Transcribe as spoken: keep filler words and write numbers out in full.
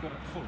Corrección.